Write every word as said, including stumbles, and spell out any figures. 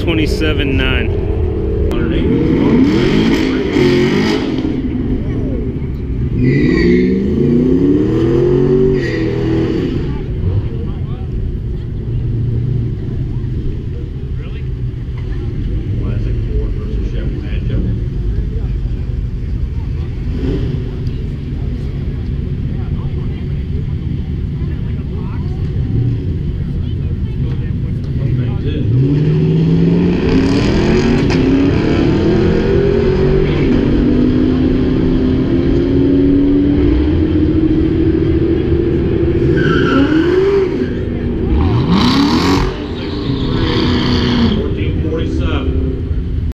one twenty-seven nine. Dude.